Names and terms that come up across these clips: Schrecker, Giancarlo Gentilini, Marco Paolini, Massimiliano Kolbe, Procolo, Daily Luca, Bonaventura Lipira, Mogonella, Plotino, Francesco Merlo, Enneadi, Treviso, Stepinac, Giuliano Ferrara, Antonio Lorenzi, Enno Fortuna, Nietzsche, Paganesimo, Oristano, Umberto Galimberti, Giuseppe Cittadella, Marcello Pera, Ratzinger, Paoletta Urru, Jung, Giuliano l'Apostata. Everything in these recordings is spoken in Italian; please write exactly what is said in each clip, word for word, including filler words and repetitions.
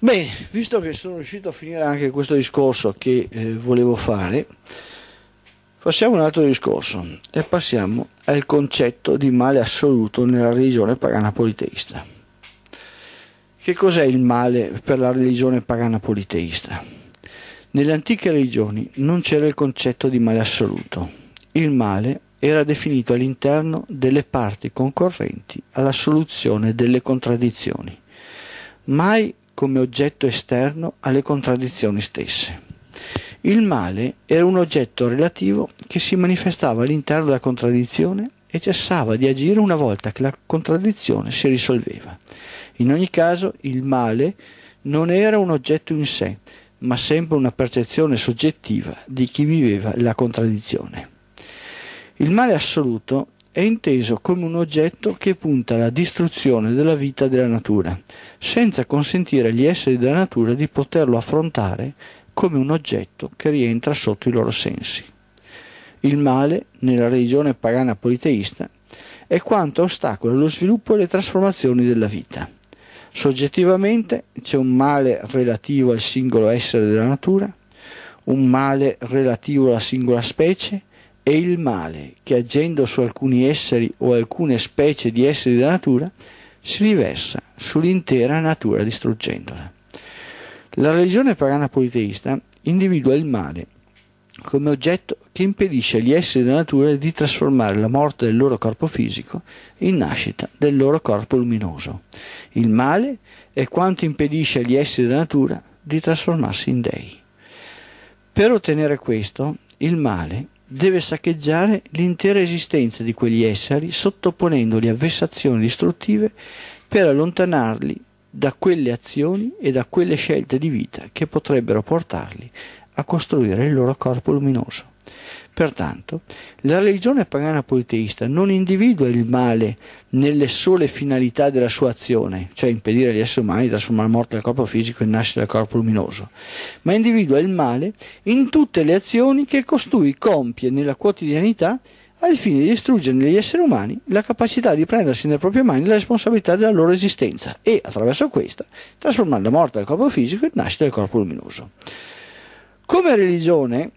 Bene, visto che sono riuscito a finire anche questo discorso che eh, volevo fare, passiamo a un altro discorso e passiamo al concetto di male assoluto nella religione pagana politeista. Che cos'è il male per la religione pagana politeista? Nelle antiche religioni non c'era il concetto di male assoluto. Il male era definito all'interno delle parti concorrenti alla soluzione delle contraddizioni, mai come oggetto esterno alle contraddizioni stesse. Il male era un oggetto relativo che si manifestava all'interno della contraddizione e cessava di agire una volta che la contraddizione si risolveva. In ogni caso, il male non era un oggetto in sé, ma sempre una percezione soggettiva di chi viveva la contraddizione. Il male assoluto è inteso come un oggetto che punta alla distruzione della vita della natura, senza consentire agli esseri della natura di poterlo affrontare come un oggetto che rientra sotto i loro sensi. Il male, nella religione pagana politeista, è quanto ostacola lo sviluppo e le trasformazioni della vita. Soggettivamente c'è un male relativo al singolo essere della natura, un male relativo alla singola specie e il male che, agendo su alcuni esseri o alcune specie di esseri della natura, si riversa sull'intera natura distruggendola. La religione pagana politeista individua il male come oggetto che impedisce agli esseri della natura di trasformare la morte del loro corpo fisico in nascita del loro corpo luminoso. Il male è quanto impedisce agli esseri della natura di trasformarsi in dei. Per ottenere questo, il male deve saccheggiare l'intera esistenza di quegli esseri, sottoponendoli a vessazioni distruttive per allontanarli da quelle azioni e da quelle scelte di vita che potrebbero portarli a costruire il loro corpo luminoso. Pertanto, la religione pagana politeista non individua il male nelle sole finalità della sua azione, cioè impedire agli esseri umani di trasformare la morte del corpo fisico in nascita del corpo luminoso, ma individua il male in tutte le azioni che costui compie nella quotidianità al fine di distruggere negli esseri umani la capacità di prendersi nelle proprie mani la responsabilità della loro esistenza e, attraverso questa, trasformare la morte del corpo fisico in nascita del corpo luminoso. Come religione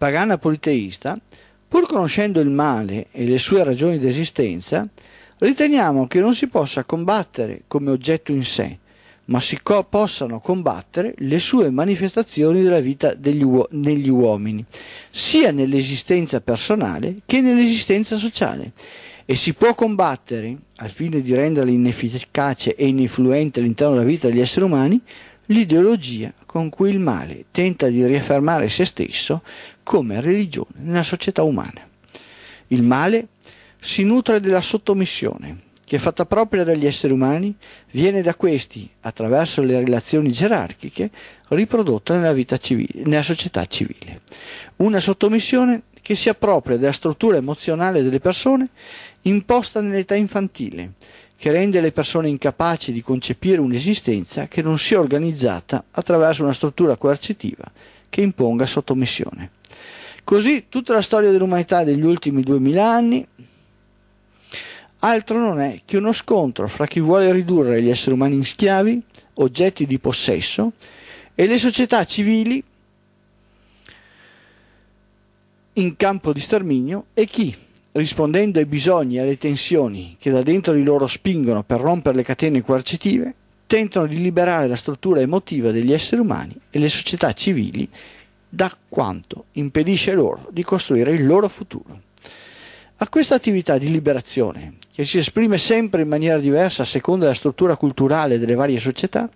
pagana politeista, pur conoscendo il male e le sue ragioni di esistenza, riteniamo che non si possa combattere come oggetto in sé, ma si co- possano combattere le sue manifestazioni della vita degli uo- negli uomini, sia nell'esistenza personale che nell'esistenza sociale. E si può combattere, al fine di renderla inefficace e ininfluente all'interno della vita degli esseri umani, l'ideologia con cui il male tenta di riaffermare se stesso come religione nella società umana. Il male si nutre della sottomissione, che fatta propria dagli esseri umani, viene da questi, attraverso le relazioni gerarchiche, riprodotta nella vita civile, nella società civile. Una sottomissione che si appropria della struttura emozionale delle persone, imposta nell'età infantile, che rende le persone incapaci di concepire un'esistenza che non sia organizzata attraverso una struttura coercitiva che imponga sottomissione. Così tutta la storia dell'umanità degli ultimi duemila anni altro non è che uno scontro fra chi vuole ridurre gli esseri umani in schiavi, oggetti di possesso, e le società civili in campo di sterminio e chi, rispondendo ai bisogni e alle tensioni che da dentro di loro spingono per rompere le catene coercitive, tentano di liberare la struttura emotiva degli esseri umani e le società civili da quanto impedisce loro di costruire il loro futuro. A questa attività di liberazione, che si esprime sempre in maniera diversa a seconda della struttura culturale delle varie società,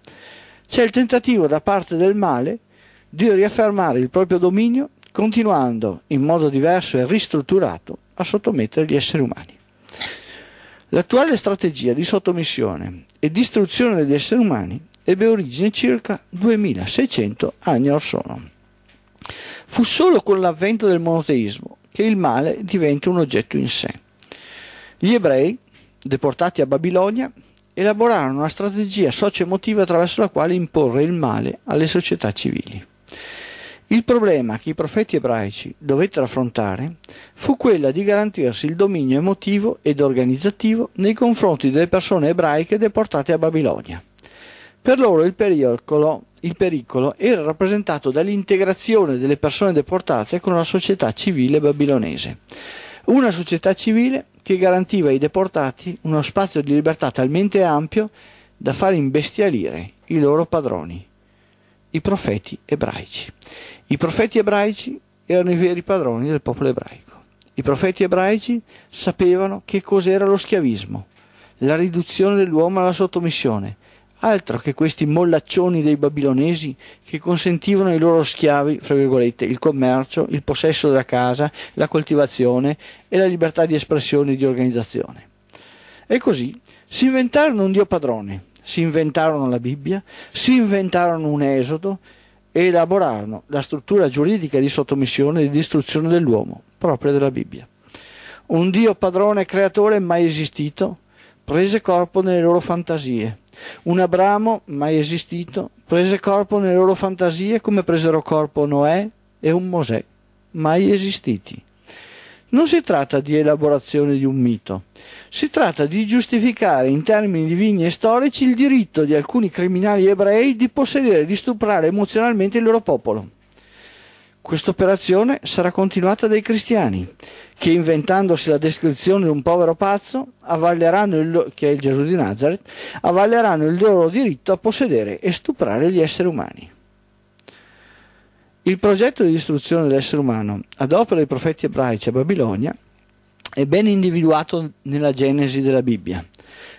c'è il tentativo da parte del male di riaffermare il proprio dominio, continuando in modo diverso e ristrutturato a sottomettere gli esseri umani. L'attuale strategia di sottomissione e distruzione degli esseri umani ebbe origine circa duemilaseicento anni or sono. Fu solo con l'avvento del monoteismo che il male diventa un oggetto in sé. Gli ebrei, deportati a Babilonia, elaborarono una strategia socio-emotiva attraverso la quale imporre il male alle società civili. Il problema che i profeti ebraici dovettero affrontare fu quella di garantirsi il dominio emotivo ed organizzativo nei confronti delle persone ebraiche deportate a Babilonia. Per loro il pericolo, il pericolo era rappresentato dall'integrazione delle persone deportate con una società civile babilonese. Una società civile che garantiva ai deportati uno spazio di libertà talmente ampio da far imbestialire i loro padroni, i profeti ebraici. I profeti ebraici erano i veri padroni del popolo ebraico. I profeti ebraici sapevano che cos'era lo schiavismo, la riduzione dell'uomo alla sottomissione, altro che questi mollaccioni dei babilonesi che consentivano ai loro schiavi, fra virgolette, il commercio, il possesso della casa, la coltivazione e la libertà di espressione e di organizzazione. E così si inventarono un Dio padrone, si inventarono la Bibbia, si inventarono un Esodo e elaborarono la struttura giuridica di sottomissione e di distruzione dell'uomo, propria della Bibbia. Un Dio padrone creatore mai esistito prese corpo nelle loro fantasie. Un Abramo mai esistito prese corpo nelle loro fantasie, come presero corpo Noè e un Mosè mai esistiti. Non si tratta di elaborazione di un mito, si tratta di giustificare in termini divini e storici il diritto di alcuni criminali ebrei di possedere e di stuprare emozionalmente il loro popolo. Questa operazione sarà continuata dai cristiani, che inventandosi la descrizione di un povero pazzo, avalleranno il, che è il Gesù di Nazareth, avalleranno il loro diritto a possedere e stuprare gli esseri umani. Il progetto di distruzione dell'essere umano ad opera dei profeti ebraici a Babilonia è ben individuato nella Genesi della Bibbia,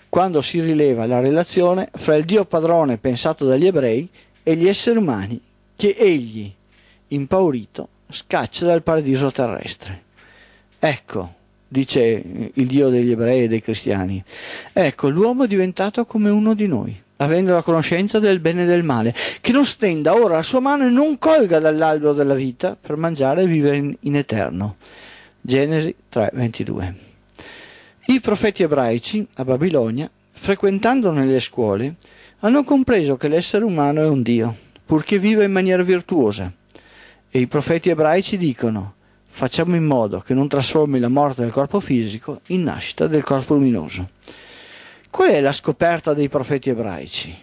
quando si rileva la relazione fra il Dio padrone pensato dagli ebrei e gli esseri umani che egli, impaurito, scaccia dal paradiso terrestre. Ecco, dice il Dio degli ebrei e dei cristiani, ecco, l'uomo è diventato come uno di noi, avendo la conoscenza del bene e del male, che non stenda ora la sua mano e non colga dall'albero della vita per mangiare e vivere in, in eterno. Genesi tre ventidue. I profeti ebraici a Babilonia, frequentando nelle scuole, hanno compreso che l'essere umano è un Dio, purché viva in maniera virtuosa. E i profeti ebraici dicono: facciamo in modo che non trasformi la morte del corpo fisico in nascita del corpo luminoso. Qual è la scoperta dei profeti ebraici? I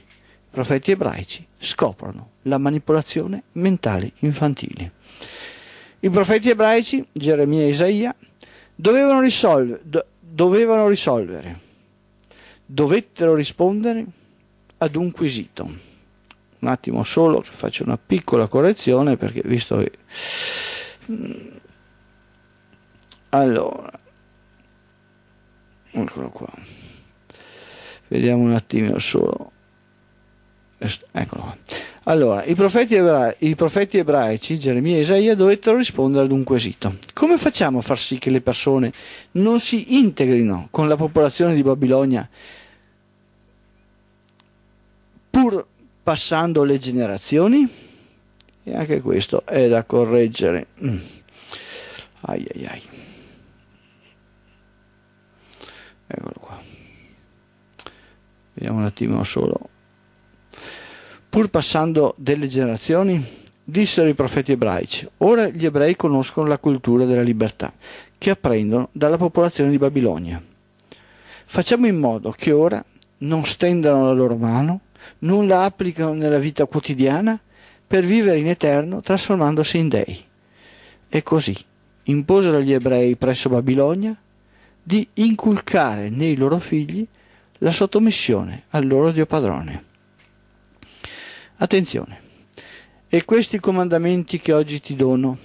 profeti ebraici scoprono la manipolazione mentale infantile. I profeti ebraici, Geremia e Isaia, dovevano, risolve, do, dovevano risolvere, dovettero rispondere ad un quesito. Un attimo solo, faccio una piccola correzione, perché visto che... Allora, eccolo qua, vediamo un attimino solo, eccolo qua. Allora, i profeti, ebra... i profeti ebraici, Geremia e Isaia, dovettero rispondere ad un quesito. Come facciamo a far sì che le persone non si integrino con la popolazione di Babilonia, pur passando le generazioni? E anche questo è da correggere. Ai ai ai. Eccolo qua. Vediamo un attimo solo. Pur passando delle generazioni, dissero i profeti ebraici: ora gli ebrei conoscono la cultura della libertà che apprendono dalla popolazione di Babilonia. Facciamo in modo che ora non stendano la loro mano, non la applicano nella vita quotidiana per vivere in eterno trasformandosi in dei. E così imposero agli ebrei presso Babilonia di inculcare nei loro figli la sottomissione al loro Dio padrone. Attenzione, e questi comandamenti che oggi ti dono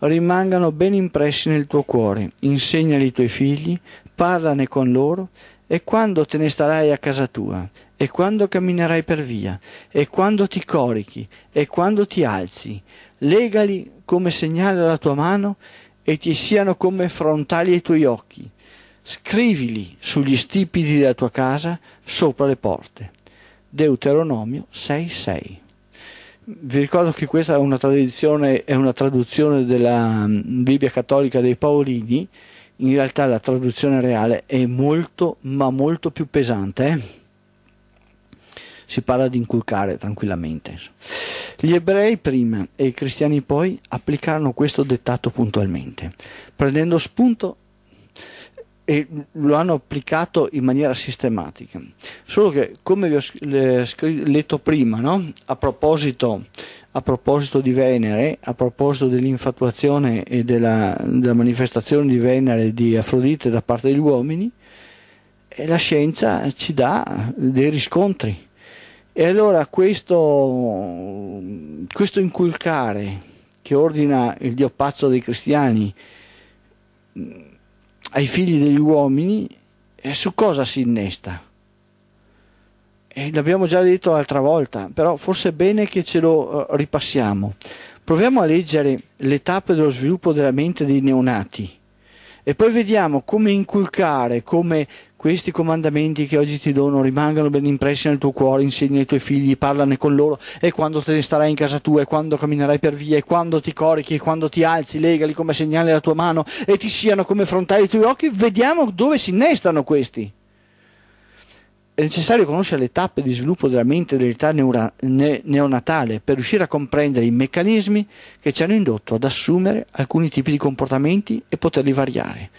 rimangano ben impressi nel tuo cuore, insegnali ai tuoi figli, parlane con loro, e quando te ne starai a casa tua, e quando camminerai per via, e quando ti corichi, e quando ti alzi, legali come segnale alla tua mano, e ti siano come frontali ai tuoi occhi. Scrivili sugli stipiti della tua casa, sopra le porte. Deuteronomio sei sei. Vi ricordo che questa è una tradizione, è una traduzione della Bibbia cattolica dei Paolini. In realtà la traduzione reale è molto, ma molto più pesante. Eh? Si parla di inculcare tranquillamente. Gli ebrei prima e i cristiani poi applicarono questo dettato puntualmente, prendendo spunto e lo hanno applicato in maniera sistematica. Solo che, come vi ho letto prima, no? a, proposito, a proposito di Venere, a proposito dell'infatuazione e della, della manifestazione di Venere e di Afrodite da parte degli uomini, la scienza ci dà dei riscontri. E allora questo, questo inculcare che ordina il Dio pazzo dei cristiani ai figli degli uomini, eh, su cosa si innesta? E l'abbiamo già detto l'altra volta, però forse è bene che ce lo eh, ripassiamo. Proviamo a leggere le tappe dello sviluppo della mente dei neonati e poi vediamo come inculcare, come questi comandamenti che oggi ti dono rimangano ben impressi nel tuo cuore, insegna ai tuoi figli, parlane con loro, e quando te ne starai in casa tua, e quando camminerai per via, e quando ti corichi, e quando ti alzi, legali come segnale la tua mano, e ti siano come frontali i tuoi occhi. Vediamo dove si innestano questi. È necessario conoscere le tappe di sviluppo della mente dell'età ne neonatale per riuscire a comprendere i meccanismi che ci hanno indotto ad assumere alcuni tipi di comportamenti e poterli variare.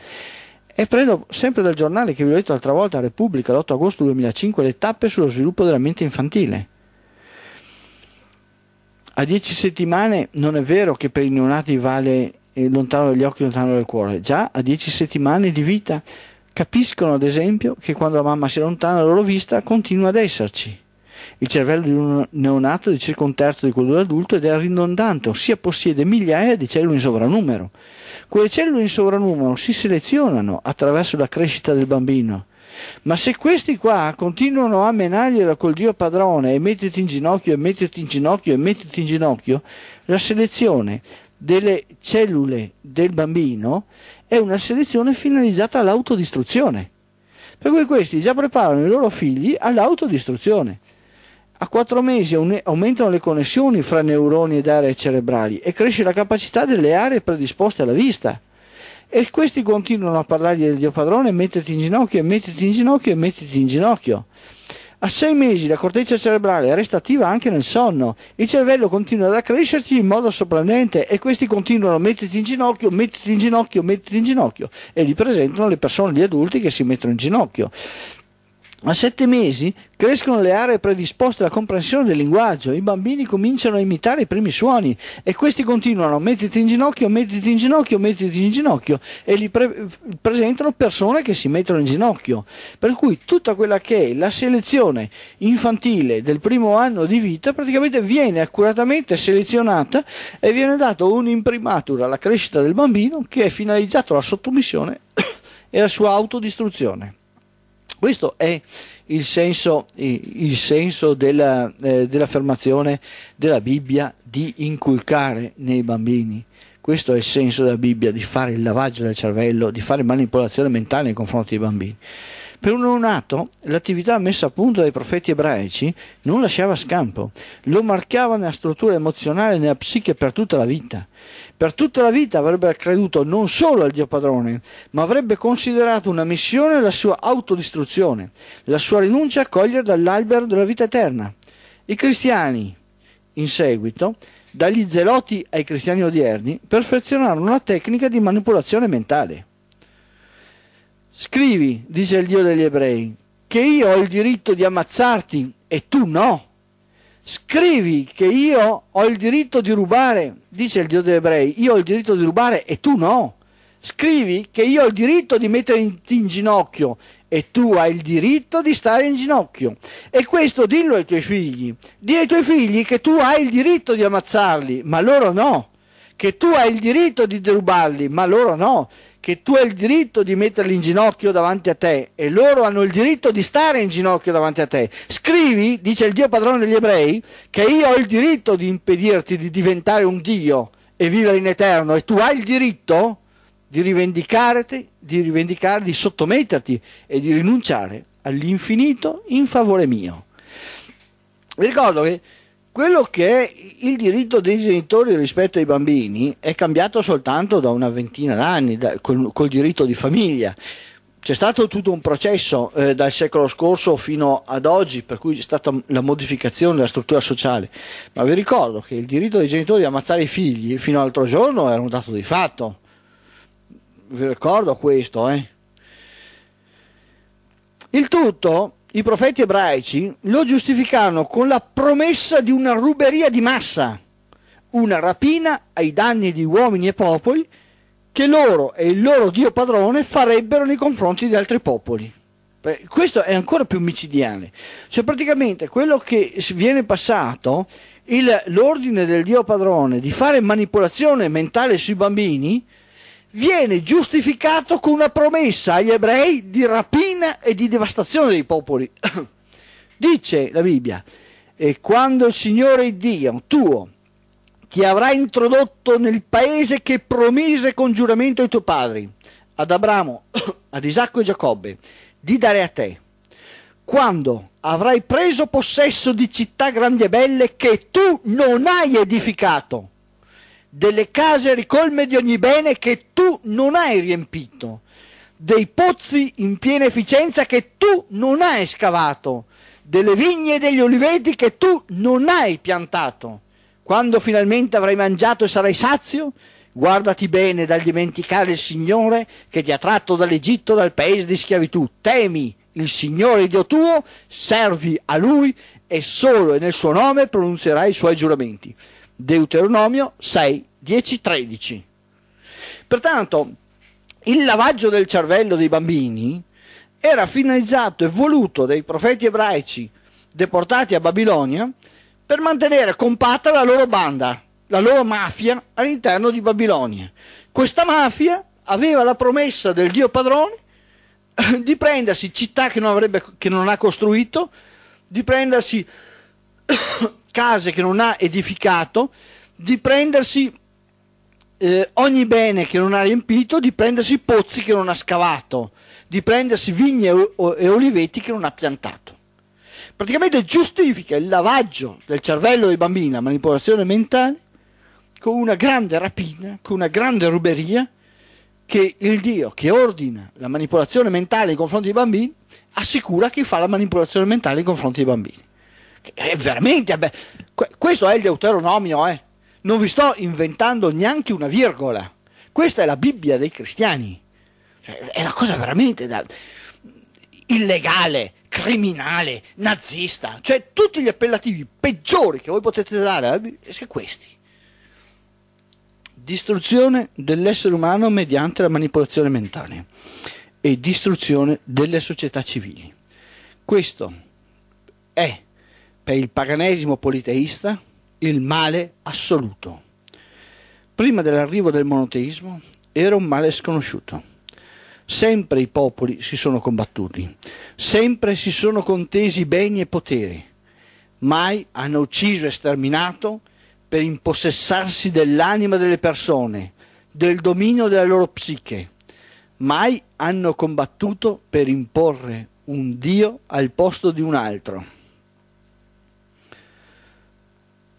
E prendo sempre dal giornale che vi ho detto l'altra volta, Repubblica, l'otto agosto duemilacinque, le tappe sullo sviluppo della mente infantile. A dieci settimane non è vero che per i neonati vale eh, lontano dagli occhi, lontano dal cuore. Già a dieci settimane di vita capiscono, ad esempio, che quando la mamma si allontana la loro vista continua ad esserci. Il cervello di un neonato è di circa un terzo di quello dell'adulto ed è ridondante, ossia possiede migliaia di cellule in sovranumero. Quelle cellule in sovranumero si selezionano attraverso la crescita del bambino, ma se questi qua continuano a menargliela col Dio padrone e mettiti in ginocchio e mettiti in ginocchio e mettiti in ginocchio, la selezione delle cellule del bambino è una selezione finalizzata all'autodistruzione. Per cui questi già preparano i loro figli all'autodistruzione. A quattro mesi aumentano le connessioni fra neuroni ed aree cerebrali e cresce la capacità delle aree predisposte alla vista. E questi continuano a parlargli del Dio padrone, mettiti in ginocchio, mettiti in ginocchio, mettiti in ginocchio. A sei mesi la corteccia cerebrale resta attiva anche nel sonno. Il cervello continua ad accrescersi in modo sorprendente e questi continuano, mettiti in ginocchio, mettiti in ginocchio, mettiti in ginocchio. E li presentano le persone, gli adulti che si mettono in ginocchio. A sette mesi crescono le aree predisposte alla comprensione del linguaggio, i bambini cominciano a imitare i primi suoni e questi continuano, mettiti in ginocchio, mettiti in ginocchio, mettiti in ginocchio, e li pre presentano persone che si mettono in ginocchio. Per cui tutta quella che è la selezione infantile del primo anno di vita praticamente viene accuratamente selezionata e viene dato un'imprimatura alla crescita del bambino che è finalizzato alla sottomissione e alla sua autodistruzione. Questo è il senso, il senso della, eh, dell'affermazione della Bibbia di inculcare nei bambini. Questo è il senso della Bibbia, di fare il lavaggio del cervello, di fare manipolazione mentale nei confronti dei bambini. Per un neonato l'attività messa a punto dai profeti ebraici non lasciava scampo, lo marcava nella struttura emozionale e nella psiche per tutta la vita. Per tutta la vita avrebbe creduto non solo al Dio padrone, ma avrebbe considerato una missione la sua autodistruzione, la sua rinuncia a cogliere dall'albero della vita eterna. I cristiani, in seguito, dagli zeloti ai cristiani odierni, perfezionarono la tecnica di manipolazione mentale. Scrivi, dice il Dio degli ebrei, che io ho il diritto di ammazzarti e tu no. Scrivi che io ho il diritto di rubare, dice il Dio degli ebrei, io ho il diritto di rubare e tu no. Scrivi che io ho il diritto di metterti in ginocchio e tu hai il diritto di stare in ginocchio. E questo dillo ai tuoi figli. Dì ai tuoi figli che tu hai il diritto di ammazzarli, ma loro no. Che tu hai il diritto di derubarli, ma loro no. Che tu hai il diritto di metterli in ginocchio davanti a te e loro hanno il diritto di stare in ginocchio davanti a te. Scrivi, dice il Dio padrone degli ebrei, che io ho il diritto di impedirti di diventare un Dio e vivere in eterno e tu hai il diritto di rivendicarti, di rivendicare, di sottometterti e di rinunciare all'infinito in favore mio. Vi ricordo che quello che è il diritto dei genitori rispetto ai bambini è cambiato soltanto da una ventina d'anni, col, col diritto di famiglia. C'è stato tutto un processo eh, dal secolo scorso fino ad oggi, per cui c'è stata la modificazione della struttura sociale. Ma vi ricordo che il diritto dei genitori di ammazzare i figli fino all'altro giorno era un dato di fatto. Vi ricordo questo, eh? Il tutto i profeti ebraici lo giustificarono con la promessa di una ruberia di massa, una rapina ai danni di uomini e popoli che loro e il loro Dio padrone farebbero nei confronti di altri popoli. Questo è ancora più micidiale, cioè praticamente quello che viene passato, l'ordine del Dio padrone di fare manipolazione mentale sui bambini viene giustificato con una promessa agli ebrei di rapina e di devastazione dei popoli. Dice la Bibbia: e quando il Signore Dio tuo ti avrà introdotto nel paese che promise con giuramento ai tuoi padri, ad Abramo, ad Isacco e Giacobbe, di dare a te, quando avrai preso possesso di città grandi e belle che tu non hai edificato, delle case ricolme di ogni bene che tu non hai riempito, dei pozzi in piena efficienza che tu non hai scavato, delle vigne e degli oliveti che tu non hai piantato, quando finalmente avrai mangiato e sarai sazio, guardati bene dal dimenticare il Signore che ti ha tratto dall'Egitto, dal paese di schiavitù. Temi il Signore Dio tuo, servi a Lui e solo e nel suo nome pronunzierai i suoi giuramenti. Deuteronomio sei, dieci, tredici. Pertanto, il lavaggio del cervello dei bambini era finalizzato e voluto dai profeti ebraici deportati a Babilonia per mantenere compatta la loro banda, la loro mafia all'interno di Babilonia. Questa mafia aveva la promessa del Dio padrone di prendersi città che non, avrebbe, che non ha costruito, di prendersi case che non ha edificato, di prendersi eh, ogni bene che non ha riempito, di prendersi pozzi che non ha scavato, di prendersi vigne e oliveti che non ha piantato. Praticamente giustifica il lavaggio del cervello dei bambini, la manipolazione mentale, con una grande rapina, con una grande ruberia che il Dio che ordina la manipolazione mentale nei confronti dei bambini assicura chi fa la manipolazione mentale nei confronti dei bambini. Che è veramente, vabbè, questo è il Deuteronomio, eh. Non vi sto inventando neanche una virgola. Questa è la Bibbia dei cristiani. Cioè, è una cosa veramente da... illegale, criminale, nazista, cioè tutti gli appellativi peggiori che voi potete dare sono questi. Distruzione dell'essere umano mediante la manipolazione mentale e distruzione delle società civili. Questo è per il paganesimo politeista il male assoluto. Prima dell'arrivo del monoteismo era un male sconosciuto. Sempre i popoli si sono combattuti, sempre si sono contesi beni e poteri, mai hanno ucciso e sterminato per impossessarsi dell'anima delle persone, del dominio della loro psiche, mai hanno combattuto per imporre un Dio al posto di un altro,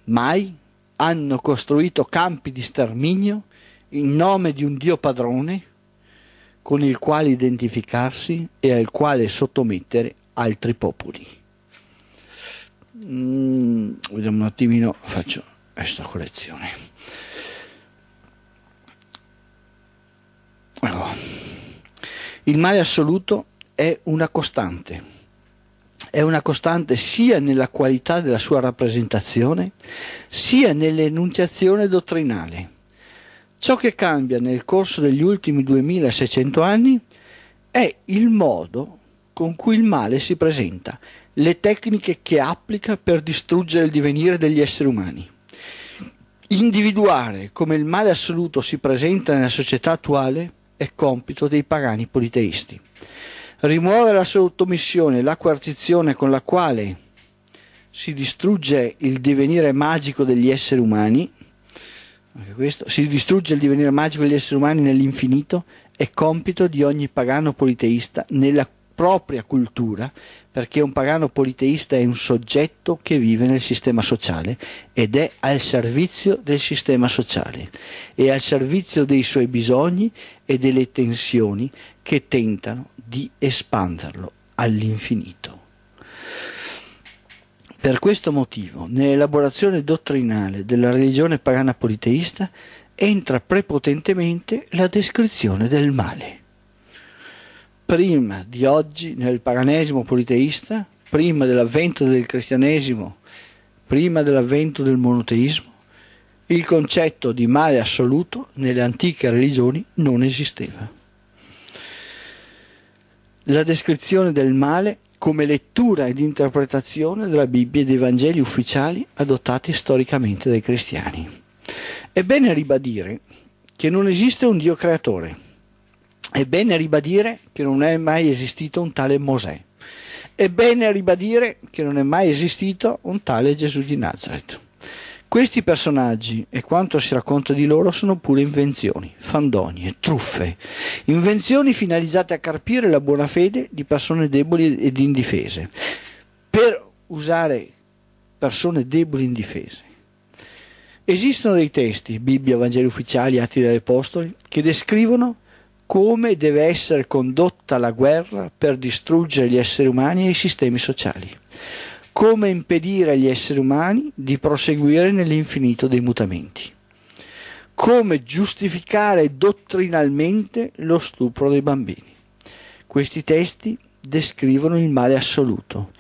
mai hanno costruito campi di sterminio in nome di un Dio padrone, con il quale identificarsi e al quale sottomettere altri popoli. Mm, vediamo un attimino, faccio questa collezione. Allora, il male assoluto è una costante, è una costante sia nella qualità della sua rappresentazione, sia nell'enunciazione dottrinale. Ciò che cambia nel corso degli ultimi duemilaseicento anni è il modo con cui il male si presenta, le tecniche che applica per distruggere il divenire degli esseri umani. Individuare come il male assoluto si presenta nella società attuale è compito dei pagani politeisti. Rimuovere la sottomissione e la coercizione con la quale si distrugge il divenire magico degli esseri umani Questo, si distrugge il divenire magico degli esseri umani nell'infinito, è compito di ogni pagano politeista nella propria cultura, perché un pagano politeista è un soggetto che vive nel sistema sociale ed è al servizio del sistema sociale, è al servizio dei suoi bisogni e delle tensioni che tentano di espanderlo all'infinito. Per questo motivo, nell'elaborazione dottrinale della religione pagana politeista entra prepotentemente la descrizione del male. prima di oggi nel paganesimo politeista, prima dell'avvento del cristianesimo, prima dell'avvento del monoteismo, il concetto di male assoluto nelle antiche religioni non esisteva. La descrizione del male come lettura ed interpretazione della Bibbia e dei Vangeli ufficiali adottati storicamente dai cristiani. È bene ribadire che non esiste un Dio creatore, è bene ribadire che non è mai esistito un tale Mosè, è bene ribadire che non è mai esistito un tale Gesù di Nazareth. Questi personaggi e quanto si racconta di loro sono pure invenzioni, fandonie, truffe, invenzioni finalizzate a carpire la buona fede di persone deboli ed indifese, per usare persone deboli e indifese. Esistono dei testi, Bibbia, Vangeli ufficiali, Atti degli Apostoli, che descrivono come deve essere condotta la guerra per distruggere gli esseri umani e i sistemi sociali. Come impedire agli esseri umani di proseguire nell'infinito dei mutamenti. Come giustificare dottrinalmente lo stupro dei bambini. Questi testi descrivono il male assoluto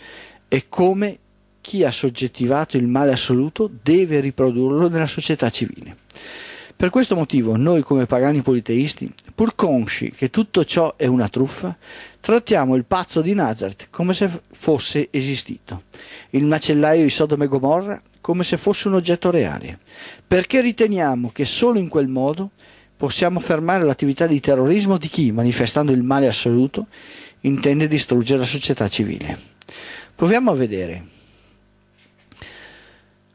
e come chi ha soggettivato il male assoluto deve riprodurlo nella società civile. Per questo motivo noi come pagani politeisti, pur consci che tutto ciò è una truffa, trattiamo il pazzo di Nazareth come se fosse esistito, il macellaio di Sodoma e Gomorra come se fosse un oggetto reale, perché riteniamo che solo in quel modo possiamo fermare l'attività di terrorismo di chi, manifestando il male assoluto, intende distruggere la società civile. Proviamo a vedere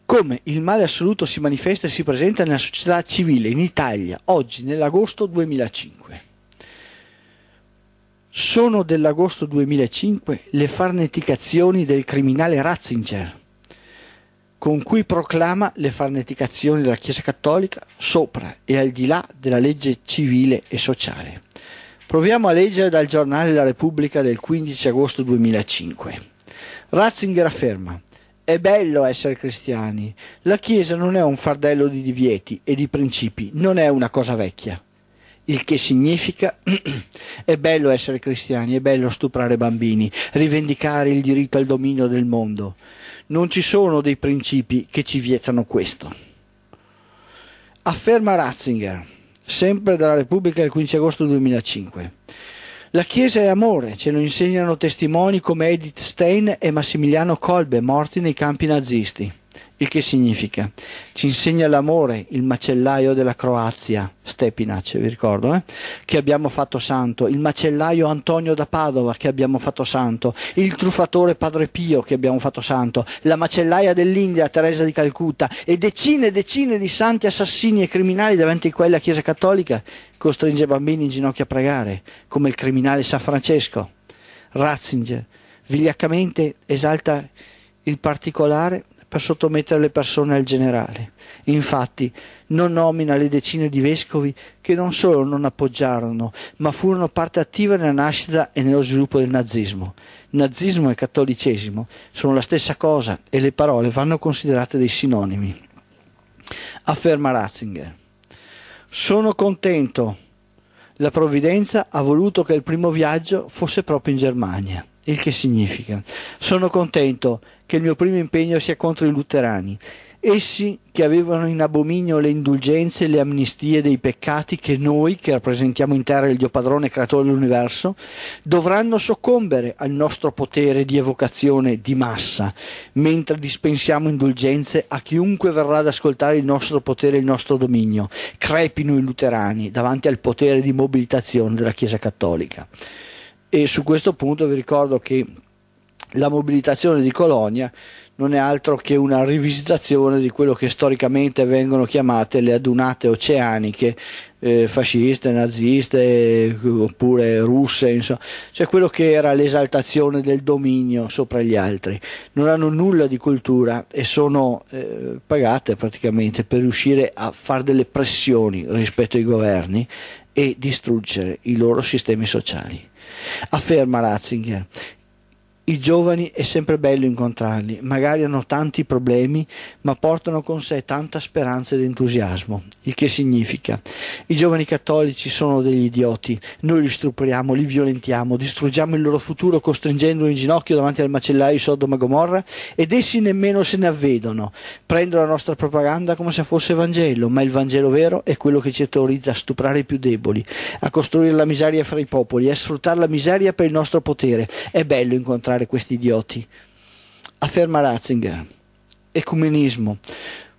come il male assoluto si manifesta e si presenta nella società civile in Italia, oggi, nell'agosto duemilacinque. Sono dell'agosto duemilacinque le farneticazioni del criminale Ratzinger, con cui proclama le farneticazioni della Chiesa Cattolica sopra e al di là della legge civile e sociale. Proviamo a leggere dal giornale La Repubblica del quindici agosto duemilacinque. Ratzinger afferma: è bello essere cristiani, la Chiesa non è un fardello di divieti e di principi, non è una cosa vecchia. Il che significa: è bello essere cristiani, è bello stuprare bambini, rivendicare il diritto al dominio del mondo. Non ci sono dei principi che ci vietano questo. Afferma Ratzinger, sempre dalla Repubblica del quindici agosto duemilacinque. La Chiesa è amore, ce lo insegnano testimoni come Edith Stein e Massimiliano Kolbe, morti nei campi nazisti. Il che significa? Ci insegna l'amore il macellaio della Croazia, Stepinac, vi ricordo, eh? Che abbiamo fatto santo, il macellaio Antonio da Padova, che abbiamo fatto santo, il truffatore Padre Pio, che abbiamo fatto santo, la macellaia dell'India, Teresa di Calcutta, e decine e decine di santi assassini e criminali davanti ai quali la Chiesa Cattolica costringe bambini in ginocchio a pregare, come il criminale San Francesco. Ratzinger vigliaccamente esalta il particolare per sottomettere le persone al generale. Infatti non nomina le decine di vescovi che non solo non appoggiarono, ma furono parte attiva nella nascita e nello sviluppo del nazismo. Nazismo e cattolicesimo sono la stessa cosa e le parole vanno considerate dei sinonimi. Afferma Ratzinger: sono contento, la provvidenza ha voluto che il primo viaggio fosse proprio in Germania. Il che significa? Sono contento che il mio primo impegno sia contro i luterani, essi che avevano in abominio le indulgenze e le amnistie dei peccati che noi, che rappresentiamo in terra il Dio padrone e creatore dell'universo, dovranno soccombere al nostro potere di evocazione di massa, mentre dispensiamo indulgenze a chiunque verrà ad ascoltare il nostro potere e il nostro dominio. Crepino i luterani davanti al potere di mobilitazione della Chiesa Cattolica. E su questo punto vi ricordo che la mobilitazione di Colonia non è altro che una rivisitazione di quello che storicamente vengono chiamate le adunate oceaniche eh, fasciste, naziste, oppure russe, insomma, cioè quello che era l'esaltazione del dominio sopra gli altri. Non hanno nulla di cultura e sono eh, pagate praticamente per riuscire a fare delle pressioni rispetto ai governi e distruggere i loro sistemi sociali. Afferma Ratzinger I giovani è sempre bello incontrarli, magari hanno tanti problemi, ma portano con sé tanta speranza ed entusiasmo, il che significa: i giovani cattolici sono degli idioti, noi li stupriamo, li violentiamo, distruggiamo il loro futuro costringendoli in ginocchio davanti al macellaio di Sodoma e Gomorra, ed essi nemmeno se ne avvedono, prendono la nostra propaganda come se fosse Vangelo, ma il Vangelo vero è quello che ci autorizza a stuprare i più deboli, a costruire la miseria fra i popoli, a sfruttare la miseria per il nostro potere. È bello incontrarli questi idioti. Afferma Ratzinger: ecumenismo,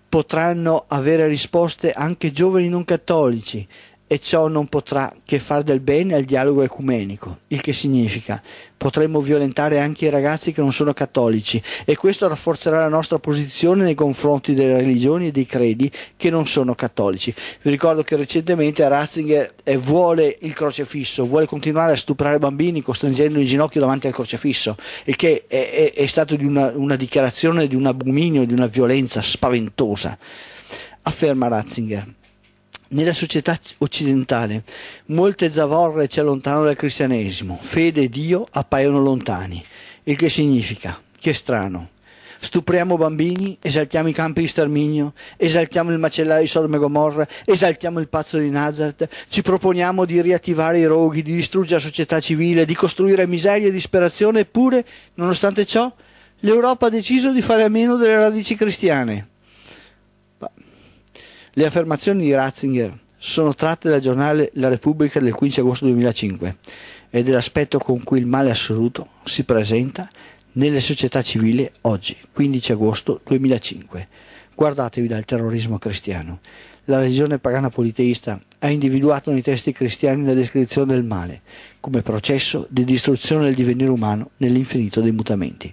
potranno avere risposte anche giovani non cattolici, e ciò non potrà che far del bene al dialogo ecumenico, il che significa: potremmo violentare anche i ragazzi che non sono cattolici, e questo rafforzerà la nostra posizione nei confronti delle religioni e dei credi che non sono cattolici. Vi ricordo che recentemente Ratzinger vuole il crocefisso, vuole continuare a stuprare bambini costringendoli in ginocchio davanti al crocefisso, il che è, è, è stato di una, una dichiarazione di un abominio, di una violenza spaventosa. Afferma Ratzinger: nella società occidentale molte zavorre ci allontanano dal cristianesimo, fede e Dio appaiono lontani, il che significa, che strano, stupriamo bambini, esaltiamo i campi di sterminio, esaltiamo il macellaio di Sodoma e Gomorra, esaltiamo il pazzo di Nazareth, ci proponiamo di riattivare i roghi, di distruggere la società civile, di costruire miseria e disperazione, eppure, nonostante ciò, l'Europa ha deciso di fare a meno delle radici cristiane. Le affermazioni di Ratzinger sono tratte dal giornale La Repubblica del quindici agosto duemilacinque e dell'aspetto con cui il male assoluto si presenta nelle società civili oggi, quindici agosto duemilacinque. Guardatevi dal terrorismo cristiano. La religione pagana politeista ha individuato nei testi cristiani la descrizione del male come processo di distruzione del divenire umano nell'infinito dei mutamenti.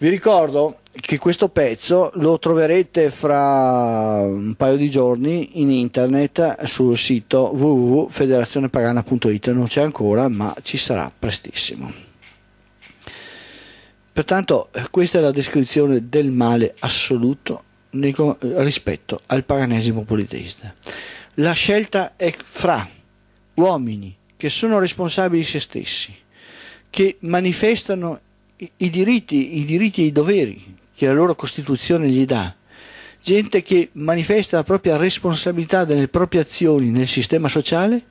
Vi ricordo che questo pezzo lo troverete fra un paio di giorni in internet sul sito w w w punto federazionepagana punto it, non c'è ancora ma ci sarà prestissimo. Pertanto questa è la descrizione del male assoluto rispetto al paganesimo politeista. La scelta è fra uomini che sono responsabili di se stessi, che manifestano I diritti, i diritti e i doveri che la loro Costituzione gli dà, gente che manifesta la propria responsabilità delle proprie azioni nel sistema sociale,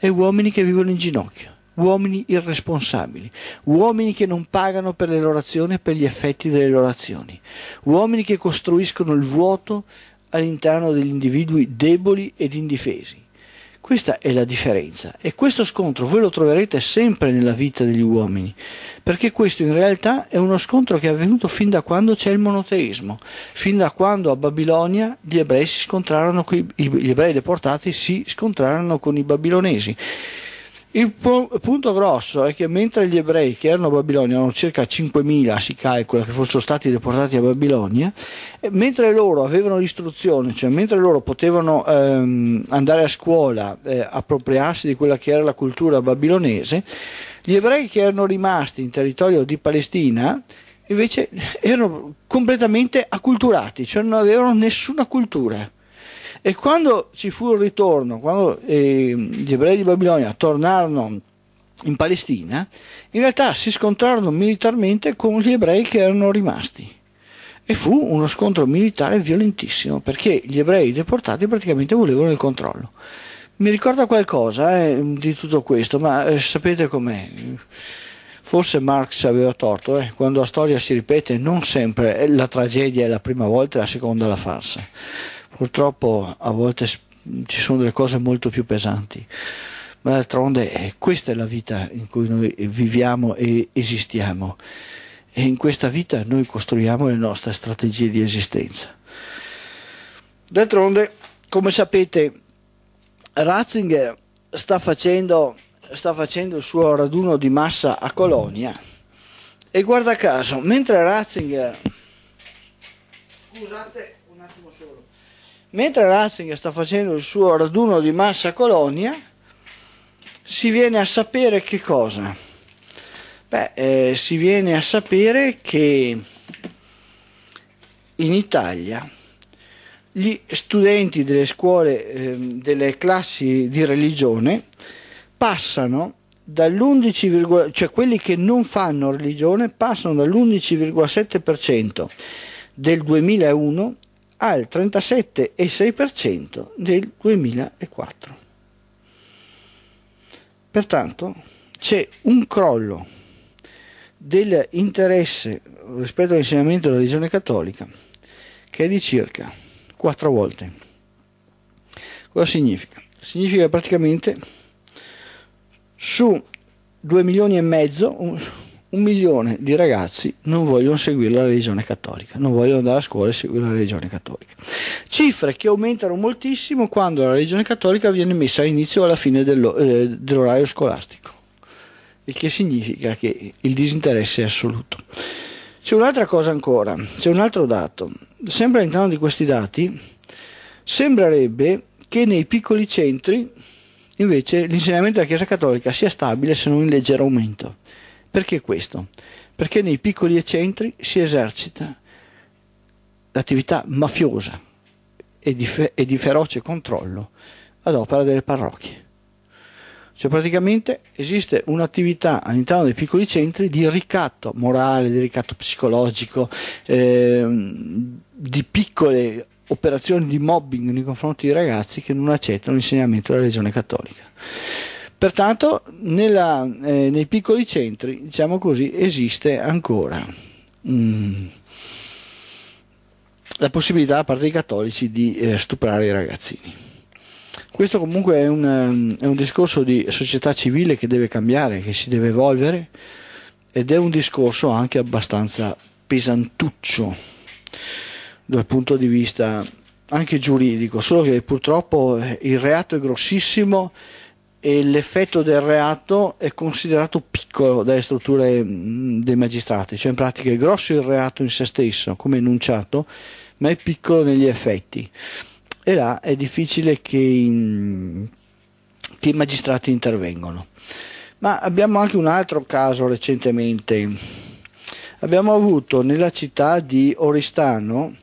e uomini che vivono in ginocchio, uomini irresponsabili, uomini che non pagano per le loro azioni e per gli effetti delle loro azioni, uomini che costruiscono il vuoto all'interno degli individui deboli ed indifesi. Questa è la differenza, e questo scontro voi lo troverete sempre nella vita degli uomini, perché questo in realtà è uno scontro che è avvenuto fin da quando c'è il monoteismo, fin da quando a Babilonia gli ebrei si scontrarono con i, gli ebrei deportati si scontrarono con i babilonesi. Il punto grosso è che mentre gli ebrei che erano a Babilonia, erano circa cinquemila si calcola che fossero stati deportati a Babilonia, mentre loro avevano l'istruzione, cioè mentre loro potevano ehm, andare a scuola, eh, appropriarsi di quella che era la cultura babilonese, gli ebrei che erano rimasti in territorio di Palestina invece erano completamente acculturati, cioè non avevano nessuna cultura. E quando ci fu il ritorno, quando eh, gli ebrei di Babilonia tornarono in Palestina, in realtà si scontrarono militarmente con gli ebrei che erano rimasti. E fu uno scontro militare violentissimo, perché gli ebrei deportati praticamente volevano il controllo. Mi ricorda qualcosa eh, di tutto questo, ma eh, sapete com'è? Forse Marx aveva torto, eh? Quando la storia si ripete non sempre la tragedia è la prima volta e la seconda è la farsa. Purtroppo a volte ci sono delle cose molto più pesanti, ma d'altronde questa è la vita in cui noi viviamo e esistiamo, e in questa vita noi costruiamo le nostre strategie di esistenza. D'altronde, come sapete, Ratzinger sta facendo, sta facendo il suo raduno di massa a Colonia, e guarda caso, mentre Ratzinger... Scusate un attimo solo. Mentre Ratzinger sta facendo il suo raduno di massa a Colonia, si viene a sapere che cosa? Beh, eh, si viene a sapere che in Italia gli studenti delle scuole, eh, delle classi di religione, passano dall'undici, cioè quelli che non fanno religione passano dall'undici virgola sette per cento del duemilauno al trentasette virgola sei per cento del duemilaquattro. Pertanto c'è un crollo dell'interesse rispetto all'insegnamento della religione cattolica che è di circa quattro volte. Cosa significa? Significa praticamente su due milioni e mezzo, un, un milione di ragazzi non vogliono seguire la religione cattolica, non vogliono andare a scuola e seguire la religione cattolica. Cifre che aumentano moltissimo quando la religione cattolica viene messa all'inizio o alla fine dello, eh, dell'orario scolastico, il che significa che il disinteresse è assoluto. C'è un'altra cosa ancora, c'è un altro dato. Sempre all'interno di questi dati sembrerebbe che nei piccoli centri invece l'insegnamento della Chiesa Cattolica sia stabile, se non in leggero aumento. Perché questo? Perché nei piccoli centri si esercita l'attività mafiosa e di, fe e di feroce controllo ad opera delle parrocchie. Cioè praticamente esiste un'attività all'interno dei piccoli centri di ricatto morale, di ricatto psicologico, eh, di piccole operazioni di mobbing nei confronti di ragazzi che non accettano l'insegnamento della religione cattolica. Pertanto nella, eh, nei piccoli centri, diciamo così, esiste ancora mm, la possibilità da parte dei cattolici di eh, stuprare i ragazzini. Questo comunque è un, è un discorso di società civile che deve cambiare, che si deve evolvere, ed è un discorso anche abbastanza pesantuccio dal punto di vista anche giuridico, solo che purtroppo il reato è grossissimo e l'effetto del reato è considerato piccolo dalle strutture dei magistrati, cioè in pratica è grosso il reato in sé stesso, come enunciato, ma è piccolo negli effetti, e là è difficile che, in, che i magistrati intervengano. Ma abbiamo anche un altro caso recentemente, abbiamo avuto nella città di Oristano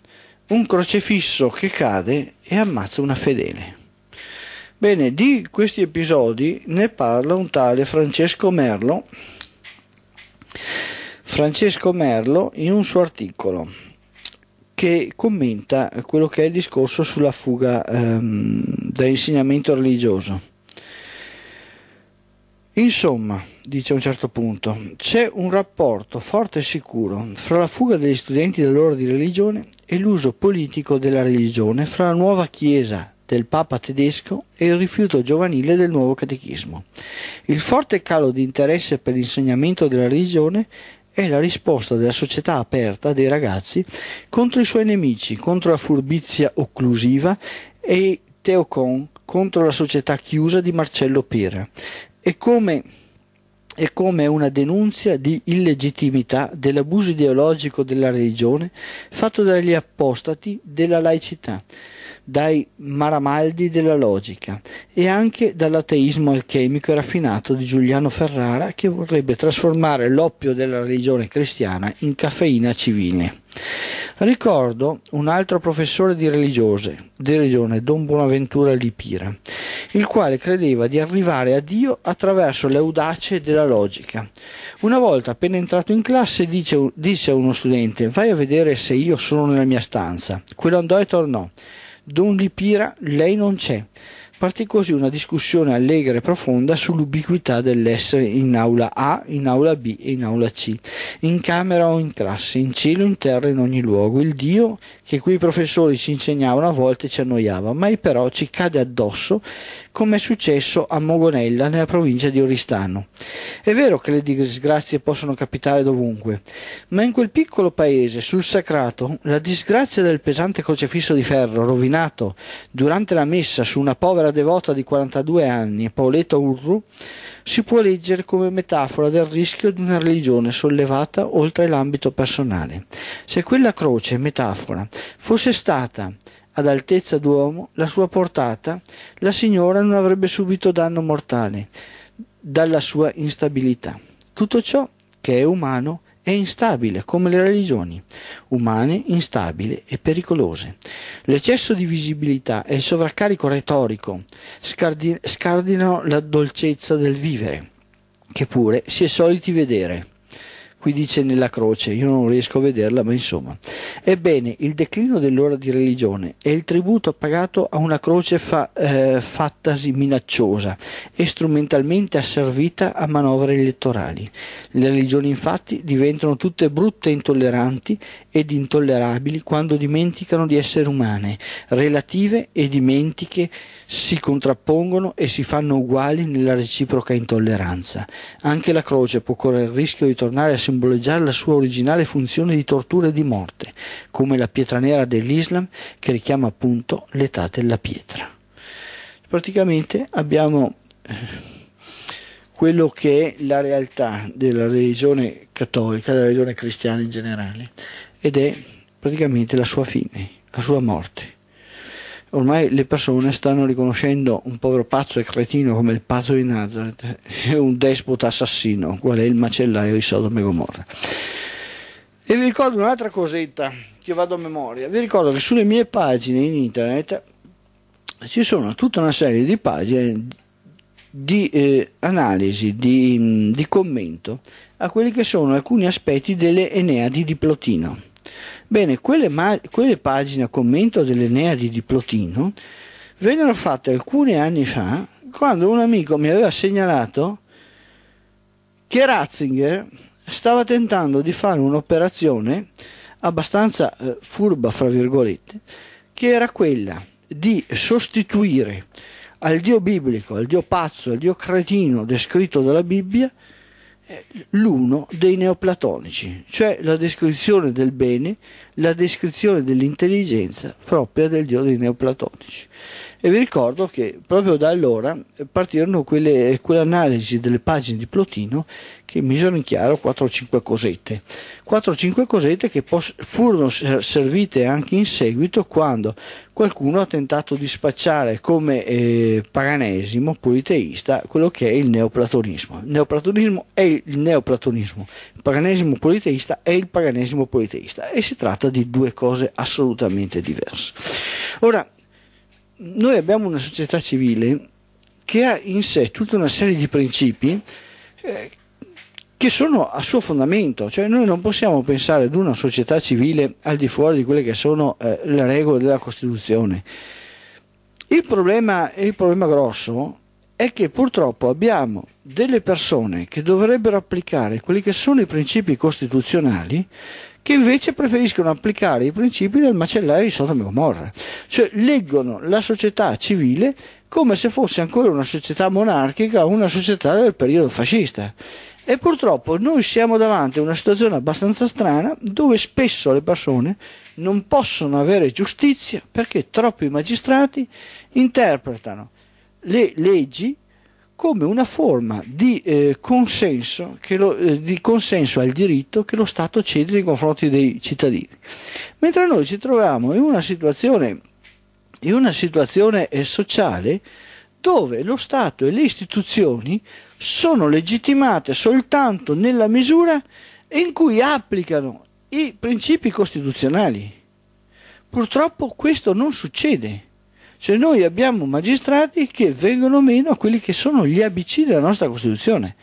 un crocefisso che cade e ammazza una fedele. Bene, di questi episodi ne parla un tale Francesco Merlo, Francesco Merlo in un suo articolo che commenta quello che è il discorso sulla fuga ehm, da insegnamento religioso. Insomma, dice a un certo punto, c'è un rapporto forte e sicuro fra la fuga degli studenti dall'ora di religione e l'uso politico della religione, fra la nuova Chiesa del Papa tedesco e il rifiuto giovanile del nuovo catechismo. Il forte calo di interesse per l'insegnamento della religione è la risposta della società aperta dei ragazzi contro i suoi nemici, contro la furbizia occlusiva e teocon, contro la società chiusa di Marcello Pera, e come è come una denuncia di illegittimità dell'abuso ideologico della religione fatto dagli apostati della laicità, dai maramaldi della logica e anche dall'ateismo alchemico e raffinato di Giuliano Ferrara, che vorrebbe trasformare l'oppio della religione cristiana in caffeina civile. Ricordo un altro professore di religione, di religione Don Bonaventura Lipira, il quale credeva di arrivare a Dio attraverso le audacie della logica. Una volta, appena entrato in classe, dice, disse a uno studente: vai a vedere se io sono nella mia stanza. Quello andò e tornò. Don Lipira: lei non c'è. Partì così una discussione allegra e profonda sull'ubiquità dell'essere in aula A, in aula B e in aula C, in camera o in classe, in cielo, in terra, in ogni luogo. Il Dio che quei professori ci insegnavano a volte ci annoiava, mai però ci cade addosso, come è successo a Mogonella nella provincia di Oristano. È vero che le disgrazie possono capitare dovunque, ma in quel piccolo paese, sul Sacrato, la disgrazia del pesante crocefisso di ferro rovinato durante la messa su una povera devota di quarantadue anni, Paoletta Urru, si può leggere come metafora del rischio di una religione sollevata oltre l'ambito personale. Se quella croce, metafora, fosse stata ad altezza d'uomo, la sua portata, la signora non avrebbe subito danno mortale dalla sua instabilità. Tutto ciò che è umano è instabile, come le religioni umane, instabili e pericolose. L'eccesso di visibilità e il sovraccarico retorico scardinano la dolcezza del vivere. che pure si è soliti vedere. Qui dice nella croce, io non riesco a vederla, ma insomma. Ebbene, il declino dell'ora di religione e il tributo pagato a una croce fa, eh, fattasi minacciosa e strumentalmente asservita a manovre elettorali. Le religioni infatti diventano tutte brutte e intolleranti ed intollerabili quando dimenticano di essere umane, relative e dimentiche si contrappongono e si fanno uguali nella reciproca intolleranza. Anche la croce può correre il rischio di tornare a simboleggiare la sua originale funzione di tortura e di morte, come la pietra nera dell'Islam che richiama appunto l'età della pietra. Praticamente abbiamo quello che è la realtà della religione cattolica, della religione cristiana in generale, ed è praticamente la sua fine, la sua morte. Ormai le persone stanno riconoscendo un povero pazzo e cretino come il pazzo di Nazareth e un despota assassino, qual è il macellaio di Sodoma e Gomorra. E vi ricordo un'altra cosetta che vado a memoria. Vi ricordo che sulle mie pagine in internet ci sono tutta una serie di pagine di eh, analisi, di, di commento a quelli che sono alcuni aspetti delle Enneadi di Plotino. Bene, quelle, quelle pagine a commento dell'Enneadi di Plotino vennero fatte alcuni anni fa, quando un amico mi aveva segnalato che Ratzinger stava tentando di fare un'operazione abbastanza eh, furba, fra virgolette, che era quella di sostituire al Dio biblico, al Dio pazzo, al Dio cretino descritto dalla Bibbia, l'uno dei neoplatonici, cioè la descrizione del bene, la descrizione dell'intelligenza propria del Dio dei neoplatonici. E vi ricordo che proprio da allora partirono quelle, quell'analisi delle pagine di Plotino che misero in chiaro quattro o cinque cosette. quattro o cinque cosette che furono servite anche in seguito quando qualcuno ha tentato di spacciare come eh, paganesimo, politeista, quello che è il neoplatonismo. Il neoplatonismo è il neoplatonismo, il paganesimo politeista è il paganesimo politeista, e si tratta di due cose assolutamente diverse. Ora, noi abbiamo una società civile che ha in sé tutta una serie di principi eh, che sono a suo fondamento, cioè noi non possiamo pensare ad una società civile al di fuori di quelle che sono eh, le regole della Costituzione. Il problema, il problema grosso è che purtroppo abbiamo delle persone che dovrebbero applicare quelli che sono i principi costituzionali che invece preferiscono applicare i principi del macellaio di Sodoma e Gomorra, cioè leggono la società civile come se fosse ancora una società monarchica o una società del periodo fascista. E purtroppo noi siamo davanti a una situazione abbastanza strana dove spesso le persone non possono avere giustizia perché troppi magistrati interpretano le leggi come una forma di, eh, consenso, che lo, eh, di consenso al diritto che lo Stato cede nei confronti dei cittadini. Mentre noi ci troviamo in una situazione, in una situazione eh, sociale dove lo Stato e le istituzioni sono legittimate soltanto nella misura in cui applicano i principi costituzionali. Purtroppo questo non succede. Cioè noi abbiamo magistrati che vengono meno a quelli che sono gli A B C della nostra Costituzione.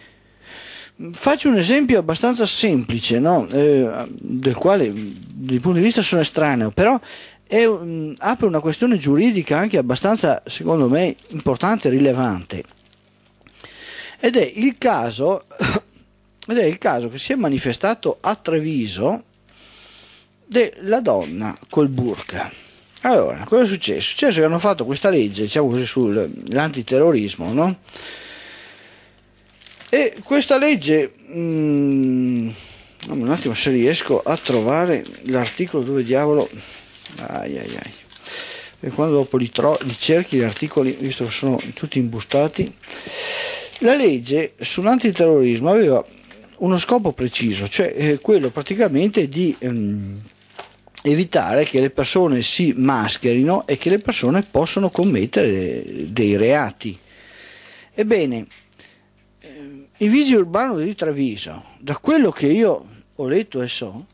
Faccio un esempio abbastanza semplice, no? eh, del quale dal punto di vista sono estraneo, però è, um, apre una questione giuridica anche abbastanza, secondo me, importante e rilevante. Ed è il caso, ed è il caso che si è manifestato a Treviso della donna col burka. Allora, cosa è successo? È successo che hanno fatto questa legge, diciamo così, sull'antiterrorismo, no? E questa legge, mm, un attimo se riesco a trovare l'articolo dove diavolo, ai ai ai, e quando dopo li, tro... li cerchi gli articoli, visto che sono tutti imbustati, la legge sull'antiterrorismo aveva uno scopo preciso, cioè eh, quello praticamente di ehm, evitare che le persone si mascherino e che le persone possano commettere dei reati. Ebbene, i vigili urbani di Treviso, da quello che io ho letto e so,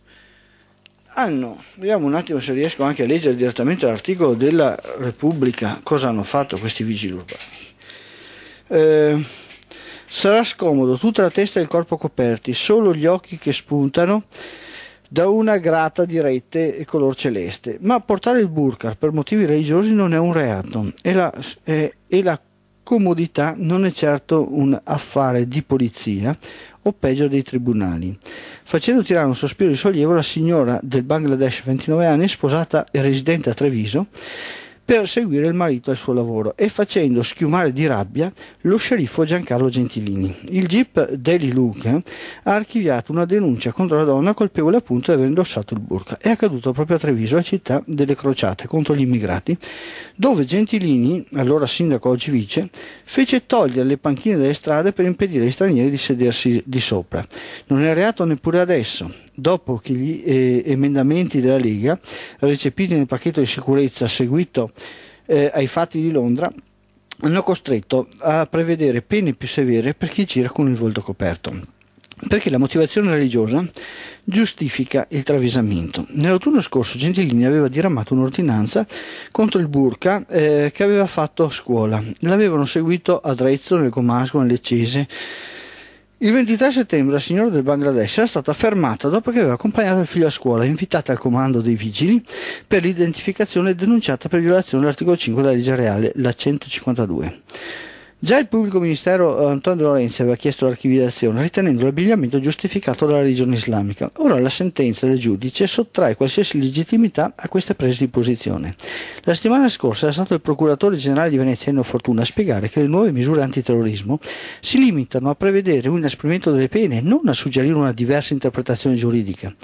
hanno, vediamo un attimo se riesco anche a leggere direttamente l'articolo della Repubblica, cosa hanno fatto questi vigili urbani. Eh, Sarà scomodo, tutta la testa e il corpo coperti, solo gli occhi che spuntano da una grata di rette e color celeste. Ma portare il burqa per motivi religiosi non è un reato e la, eh, e la comodità non è certo un affare di polizia o peggio dei tribunali. Facendo tirare un sospiro di sollievo, la signora del Bangladesh, ventinove anni, sposata e residente a Treviso, per seguire il marito al suo lavoro, e facendo schiumare di rabbia lo sceriffo Giancarlo Gentilini. Il G I P Daily Luca ha archiviato una denuncia contro la donna colpevole appunto di aver indossato il burqa. È accaduto proprio a Treviso, la città delle crociate contro gli immigrati, dove Gentilini, allora sindaco oggi vice, fece togliere le panchine dalle strade per impedire agli stranieri di sedersi di sopra. Non è reato neppure adesso, dopo che gli eh, emendamenti della Lega, recepiti nel pacchetto di sicurezza seguito Eh, ai fatti di Londra, hanno costretto a prevedere pene più severe per chi gira con il volto coperto, perché la motivazione religiosa giustifica il travisamento. Nell'autunno scorso Gentilini aveva diramato un'ordinanza contro il burqa eh, che aveva fatto a scuola. L'avevano seguito a Arezzo, nel Comasco, nel Leccese. Il ventitré settembre la signora del Bangladesh era stata fermata dopo che aveva accompagnato il figlio a scuola, invitata al comando dei vigili per l'identificazione e denunciata per violazione dell'articolo cinque della legge reale, la centocinquantadue. Già il pubblico ministero Antonio Lorenzi aveva chiesto l'archiviazione, ritenendo l'abbigliamento giustificato dalla religione islamica. Ora la sentenza del giudice sottrae qualsiasi legittimità a queste prese di posizione. La settimana scorsa era stato il procuratore generale di Venezia, Enno Fortuna, a spiegare che le nuove misure antiterrorismo si limitano a prevedere un inasprimento delle pene e non a suggerire una diversa interpretazione giuridica.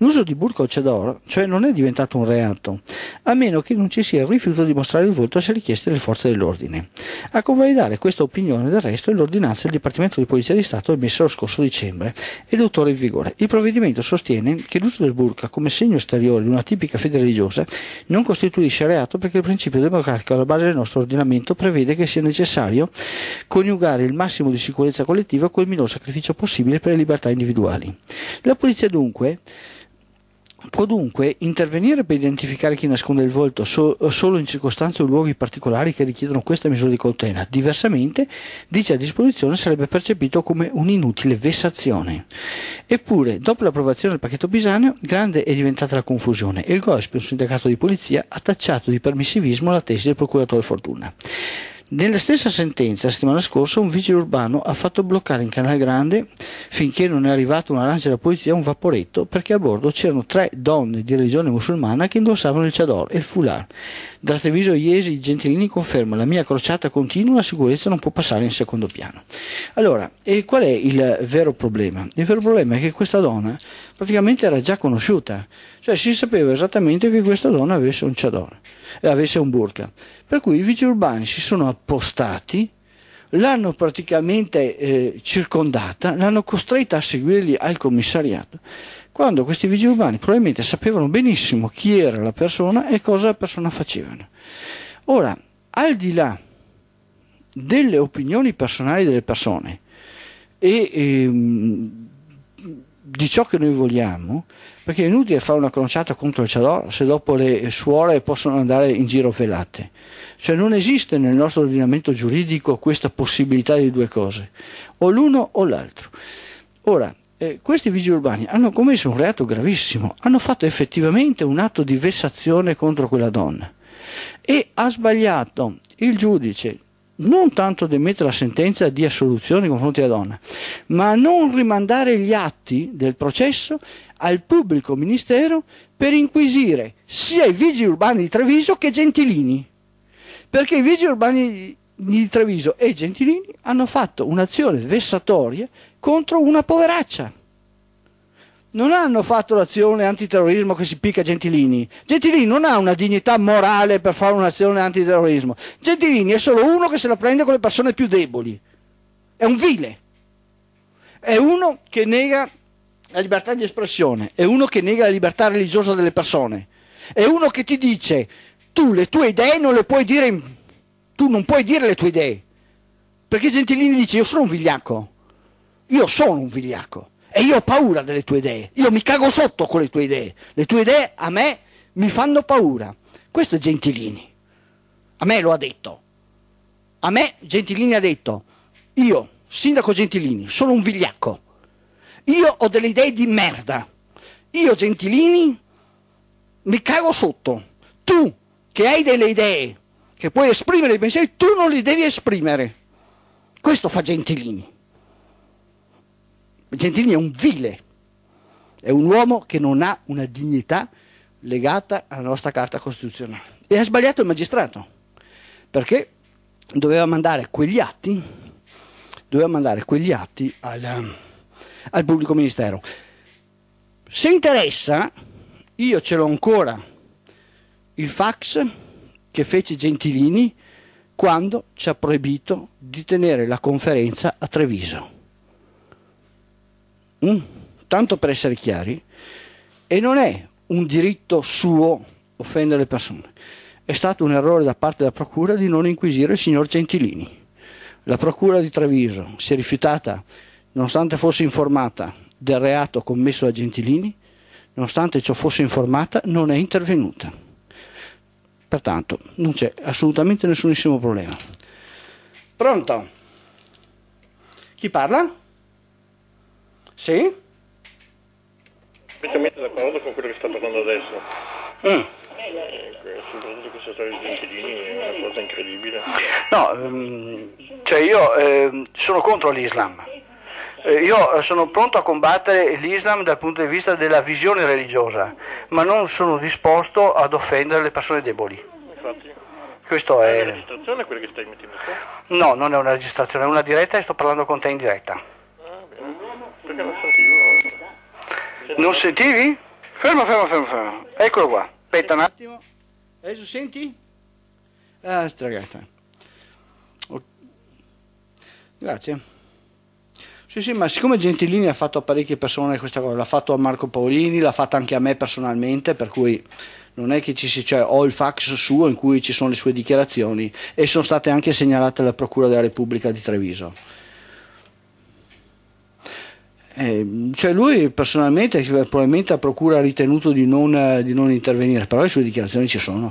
L'uso di burqa o chador, cioè, non è diventato un reato, a meno che non ci sia il rifiuto di mostrare il volto se richiesto dalle forze dell'ordine. A convalidare questa opinione del resto è l'ordinanza del Dipartimento di Polizia di Stato emessa lo scorso dicembre ed è tuttora in vigore. Il provvedimento sostiene che l'uso del burqa come segno esteriore di una tipica fede religiosa non costituisce reato, perché il principio democratico alla base del nostro ordinamento prevede che sia necessario coniugare il massimo di sicurezza collettiva col minor sacrificio possibile per le libertà individuali. La polizia dunque può dunque intervenire per identificare chi nasconde il volto so- solo in circostanze o luoghi particolari che richiedono questa misura di cautela. Diversamente, dice a disposizione sarebbe percepito come un'inutile vessazione. Eppure, dopo l'approvazione del pacchetto Pisano, grande è diventata la confusione e il G O S P, un sindacato di polizia, ha tacciato di permissivismo la tesi del procuratore Fortuna. Nella stessa sentenza, la settimana scorsa, un vigile urbano ha fatto bloccare in Canal Grande, finché non è arrivata una lancia della polizia, un vaporetto, perché a bordo c'erano tre donne di religione musulmana che indossavano il chador e il foulard. Da Treviso Iesi Gentilini conferma: la mia crociata continua, la sicurezza non può passare in secondo piano. Allora, e qual è il vero problema? Il vero problema è che questa donna praticamente era già conosciuta, cioè si sapeva esattamente che questa donna avesse un chador, avesse un burqa, per cui i vigili urbani si sono appostati, l'hanno praticamente eh, circondata, l'hanno costretta a seguirli al commissariato, quando questi vigili urbani probabilmente sapevano benissimo chi era la persona e cosa la persona facevano. Ora, al di là delle opinioni personali delle persone e ehm, di ciò che noi vogliamo, perché è inutile fare una crociata contro il chador se dopo le suore possono andare in giro velate. Cioè non esiste nel nostro ordinamento giuridico questa possibilità di due cose, o l'uno o l'altro. Ora, eh, questi vigili urbani hanno commesso un reato gravissimo, hanno fatto effettivamente un atto di vessazione contro quella donna e ha sbagliato il giudice non tanto di emettere la sentenza di assoluzione nei confronti della donna, ma non rimandare gli atti del processo al pubblico ministero per inquisire sia i vigili urbani di Treviso che Gentilini, perché i vigili urbani di Treviso e Gentilini hanno fatto un'azione vessatoria contro una poveraccia. Non hanno fatto l'azione antiterrorismo che si picca Gentilini. Gentilini non ha una dignità morale per fare un'azione antiterrorismo. Gentilini è solo uno che se la prende con le persone più deboli. È un vile. È uno che nega la libertà di espressione. È uno che nega la libertà religiosa delle persone. È uno che ti dice: tu le tue idee non le puoi dire, tu non puoi dire le tue idee. Perché Gentilini dice: io sono un vigliacco. Io sono un vigliacco. E io ho paura delle tue idee, io mi cago sotto con le tue idee, le tue idee a me mi fanno paura. Questo è Gentilini, a me lo ha detto, a me Gentilini ha detto: io Sindaco Gentilini, sono un vigliacco. Io ho delle idee di merda. Io, Gentilini, mi cago sotto. Tu, che hai delle idee, che puoi esprimere i pensieri, tu non li devi esprimere. Questo fa Gentilini. Gentilini è un vile. È un uomo che non ha una dignità legata alla nostra Carta Costituzionale. E ha sbagliato il magistrato, perché doveva mandare quegli atti, doveva mandare quegli atti al, al pubblico ministero. Se interessa, io ce l'ho ancora il fax che fece Gentilini quando ci ha proibito di tenere la conferenza a Treviso. Mm? Tanto per essere chiari, e non è un diritto suo offendere le persone. È stato un errore da parte della Procura di non inquisire il signor Gentilini. La Procura di Treviso si è rifiutata, nonostante fosse informata del reato commesso da Gentilini, nonostante ciò fosse informata, non è intervenuta. Pertanto non c'è assolutamente nessunissimo problema. Pronto? Chi parla? Sì? Completamente d'accordo con quello che sta parlando adesso. Mm. Soprattutto questa storia di Gentilini è una cosa incredibile. No, cioè io eh, sono contro l'Islam. Io sono pronto a combattere l'Islam dal punto di vista della visione religiosa, ma non sono disposto ad offendere le persone deboli. Infatti. Questo è... è una registrazione quella che stai mettendo qua? No, non è una registrazione, è una diretta e sto parlando con te in diretta. Ah, bene. Perché non sentivo? Senti... Non sentivi? Fermo, fermo, fermo, fermo. Eccolo qua. Aspetta un attimo. Adesso senti? Ah, ragazza. Oh. Grazie. Sì, sì, ma siccome Gentilini ha fatto a parecchie persone questa cosa, l'ha fatto a Marco Paolini, l'ha fatto anche a me personalmente, per cui non è che ci si... cioè ho il fax suo in cui ci sono le sue dichiarazioni e sono state anche segnalate alla Procura della Repubblica di Treviso. Eh, cioè lui personalmente probabilmente la Procura ha ritenuto di non, di non intervenire, però le sue dichiarazioni ci sono,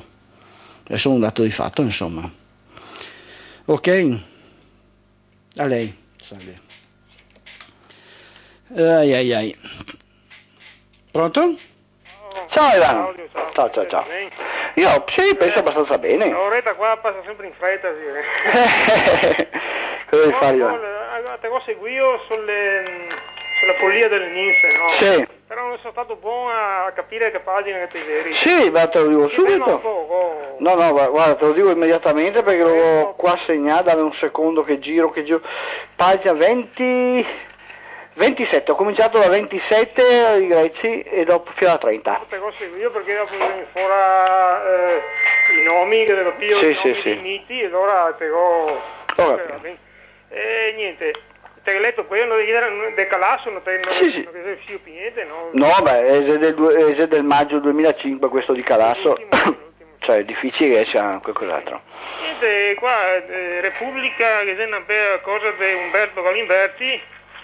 è solo un dato di fatto, insomma. Ok, a lei. Salve. Ai ai ai. Pronto? Ciao Ivano. Ciao, ciao, ciao. Io sì, penso abbastanza bene. L'oretta qua passa sempre in fretta. Cosa devi fare Ivano? Te lo seguivo sulle... la follia delle ninfe, no? Sì. Però non sono stato buono a capire che pagina che ti veri. Sì, ma te lo dico subito. No, no, guarda, te lo dico immediatamente perché l'ho qua segnato, dammi un secondo che giro, che giro. Pagina venti, ventisette, ho cominciato da ventisette i greci e dopo fino alla trenta. Io perché dopo mi fuori i nomi che devo pio, i nomi dei miti, e allora te lo... E niente. Te hai letto quello del decalasso, non te sì, sì. Non più niente, no? No, beh, è del, è del maggio duemilacinque questo decalasso, cioè è difficile che sia qualcos'altro. Niente, qua eh, Repubblica, che è una bella cosa di Umberto Galimberti,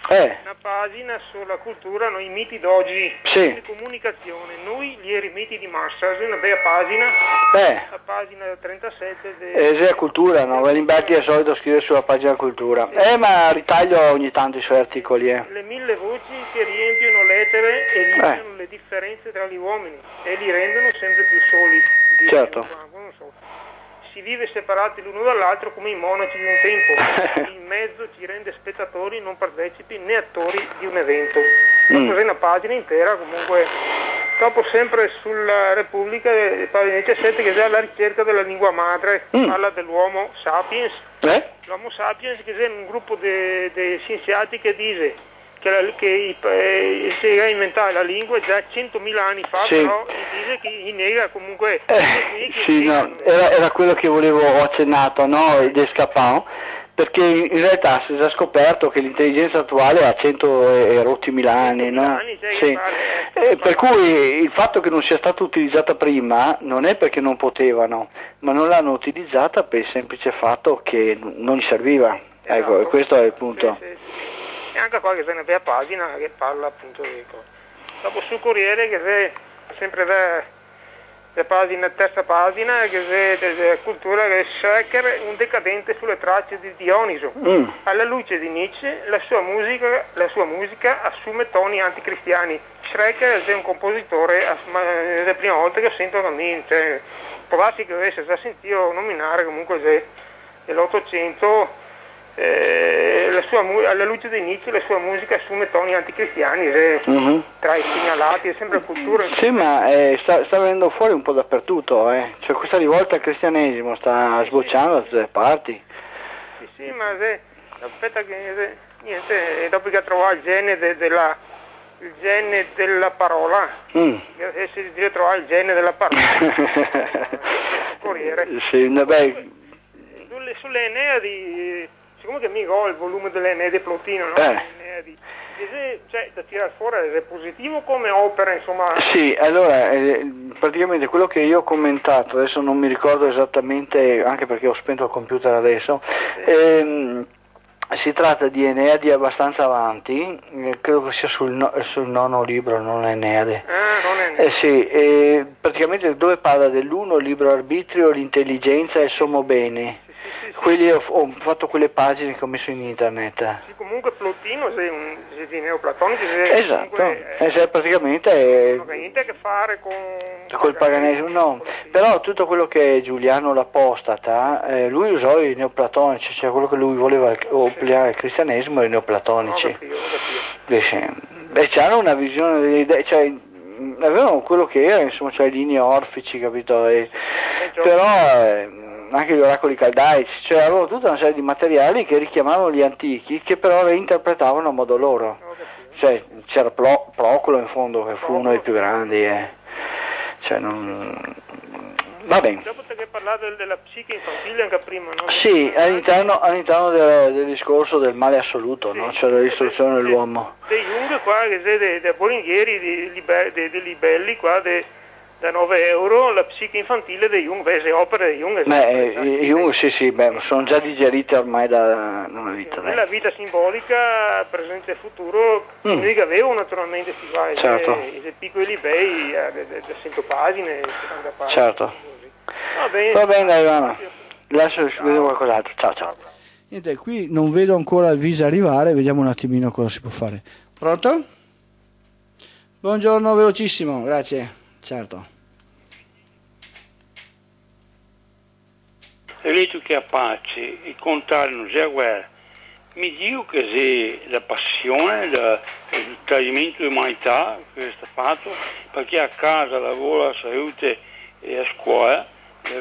eh. Una pagina sulla cultura, no, i miti d'oggi, sì. La comunicazione, noi gli eremiti di massa, è una bella pagina, eh. La pagina trentasette de... è cultura, no? Galimberti è solito scrivere sulla pagina cultura, sì. Eh, ma ritaglio ogni tanto i suoi articoli, eh. Le mille voci che riempiono l'etere e eliminano eh. le differenze tra gli uomini e li rendono sempre più soli, certo. Manco, non so. Si vive separati l'uno dall'altro come i monaci di un tempo, il mezzo ci rende spettatori, non partecipi né attori di un evento. Mm. È una pagina intera comunque. Dopo sempre sulla Repubblica, pagina diciassette, che è già la ricerca della lingua madre, mm. parla dell'uomo sapiens. Eh? L'uomo sapiens che è un gruppo di scienziati che dice che, la, che eh, si è inventata la lingua già centomila anni fa, sì. Però dice che i nega comunque... Eh, sì, no, era, era quello che volevo accennato, no, il Descapin, perché in realtà si è già scoperto che l'intelligenza attuale ha centomila anni, no? Anni, cioè sì. Parla, eh, per cui il fatto che non sia stata utilizzata prima non è perché non potevano, ma non l'hanno utilizzata per il semplice fatto che non gli serviva, ecco, no, questo è il punto. Sì, sì. Anche qua che c'è una bella pagina che parla appunto di... Dopo sul Corriere che c'è sempre da La pagina, terza pagina, che è cultura che Schrecker, un decadente sulle tracce di Dioniso. Mm. Alla luce di Nietzsche, la sua musica, la sua musica assume toni anticristiani. Schrecker è un compositore, è la prima volta che sento bambini, cioè, provassi che avesse già sentito nominare comunque dell'Ottocento. Eh, la sua mu- alla luce di Nietzsche la sua musica assume toni anticristiani, eh, uh-huh. tra i segnalati, è sempre cultura. Sì, ma eh, sta, sta venendo fuori un po' dappertutto, eh. Cioè questa rivolta al cristianesimo sta sì, sbocciando sì. da tutte le parti. Sì, sì, ma se, aspetta che se, niente, dopo che ha trovato il gene de, della il gene della parola, mm. e si deve trovare il gene della parola. Corriere. Sì, vabbè. Sulle, sulle Enneadi, siccome che mi gol il volume dell'Enneadi Plotino, no? Eh. Enneadi. Cioè, da tirare fuori è positivo come opera, insomma. Sì, allora, eh, praticamente quello che io ho commentato, adesso non mi ricordo esattamente, anche perché ho spento il computer adesso, sì. ehm, si tratta di Enneadi abbastanza avanti, eh, credo che sia sul, no, sul nono libro, non Enneade. Ah, non Enneade. Eh sì, eh, praticamente dove parla dell'uno, il libero arbitrio, l'intelligenza e il sommo bene. Quelli ho, ho fatto quelle pagine che ho messo in internet. Sì, comunque Plotino sei un sei neoplatonico. Sei esatto, comunque, eh, cioè, praticamente è, non ha niente a che fare con col paganesimo, no. Però tutto quello che Giuliano l'Apostata, eh, lui usò i neoplatonici, cioè quello che lui voleva obbligare al cristianesimo e i neoplatonici. No, capito, capito. Beh, c'hanno una visione delle idee, cioè avevano quello che era, insomma, cioè linee orfici, capito? E, però eh, anche gli oracoli caldaici, cioè avevano tutta una serie di materiali che richiamavano gli antichi, che però reinterpretavano a modo loro. Cioè c'era Pro, Procolo in fondo, che fu uno dei più grandi, eh. Cioè non... va bene. Dopo te che parlate della psiche infantile anche prima, no? Sì, all'interno, all'interno del, del discorso del male assoluto, sì, no? Cioè dell'istruzione de, dell'uomo. Dei Jung qua, che sei dei Bolinghieri, dei Libelli qua, dei... da nove euro, la psiche infantile di Jung, le opere di Jung. Beh, Jung sì sì, beh, sono già digerite ormai da una vita. Nella vita simbolica, presente e futuro, mm. che avevo naturalmente si va, certo. e, e piccoli libei da cento pagine, settanta pagine. Certo. Va bene, va bene Ivana, lascio vedere qualcos'altro, ciao ciao. Niente, qui non vedo ancora il viso arrivare, vediamo un attimino cosa si può fare. Pronto? Buongiorno, velocissimo, grazie. Certo. Relito che a pace, il contrario non c'è la guerra. Mi dico che se la passione, il tradimento di umanità che è stato fatto, perché a casa, lavoro, a salute e a scuola,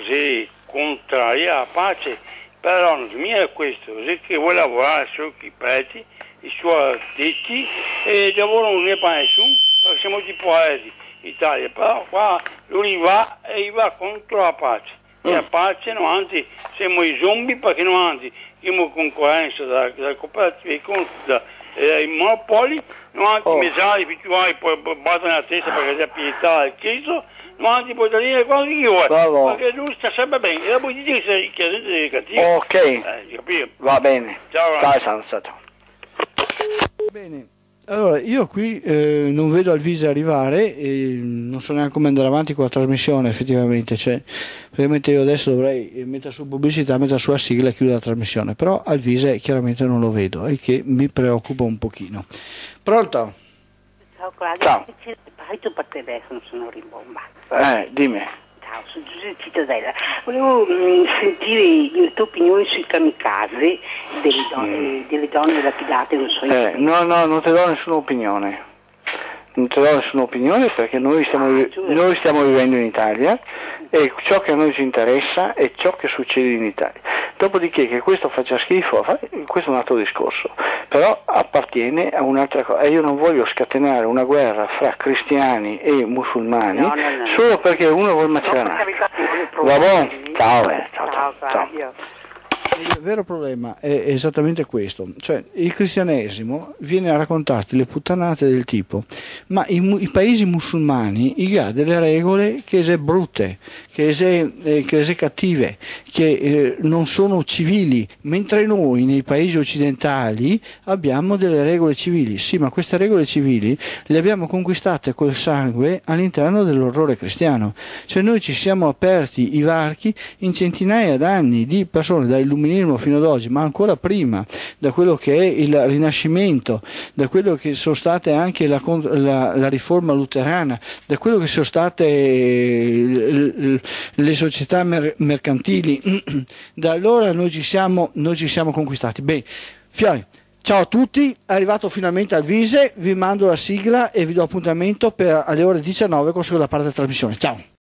se contraria a pace, però non smiera questo, se chi vuole lavorare sono i preti, i suoi addetti, e il lavoro non ne fa nessuno, perché siamo di poeti. Italia, però qua lui va e va contro la pace, mm. e la pace no, anzi siamo i zombie perché no, anzi siamo concorrenza da, da cooperative da eh, monopoli, no, anzi oh. mesari abituali poi battono la testa perché c'è pietà e Cristo, no, anzi puoi dire quando chi vuoi, perché lui sta sempre bene e la politica è chiaramente dei cattivi. Ok, eh, va bene, ciao, ciao, ciao, ciao, ciao. Bene. Allora, io qui eh, non vedo Alvise arrivare e non so neanche come andare avanti con la trasmissione effettivamente, cioè praticamente io adesso dovrei mettere su pubblicità, mettere sulla sigla e chiudere la trasmissione, però Alvise chiaramente non lo vedo e che mi preoccupa un pochino. Pronto? Ciao Claudio, ciao. Parito per telefono, sono rimbomba. Eh, dimmi. Ciao, sono Giuseppe Cittadella. Volevo mh, sentire la tua opinione sui kamikaze delle donne, mm. delle donne lapidate, non so eh, No, no, non ti do nessuna opinione. Non ti do nessuna opinione perché noi stiamo, ah, noi stiamo vivendo in Italia e ciò che a noi ci interessa è ciò che succede in Italia. Dopodiché che questo faccia schifo, questo è un altro discorso, però appartiene a un'altra cosa e io non voglio scatenare una guerra fra cristiani e musulmani no, no, no. solo perché uno vuole macerare. Va buon, ciao, eh, ciao, ciao, ciao. Il vero problema è esattamente questo, cioè il cristianesimo viene a raccontarti le puttanate del tipo, ma i, i paesi musulmani hanno delle regole che sono brutte, che sono eh, cattive, che eh, non sono civili, mentre noi nei paesi occidentali abbiamo delle regole civili. Sì, ma queste regole civili le abbiamo conquistate col sangue all'interno dell'orrore cristiano, cioè noi ci siamo aperti i varchi in centinaia d'anni di persone, dall'illuminismo fino ad oggi, ma ancora prima, da quello che è il Rinascimento, da quello che sono state anche la, la, la riforma luterana, da quello che sono state le società mer mercantili, da allora noi ci siamo, noi ci siamo conquistati. Beh, Fiori, ciao a tutti, è arrivato finalmente al Vise, vi mando la sigla e vi do appuntamento per alle ore diciannove con la seconda parte della trasmissione. Ciao!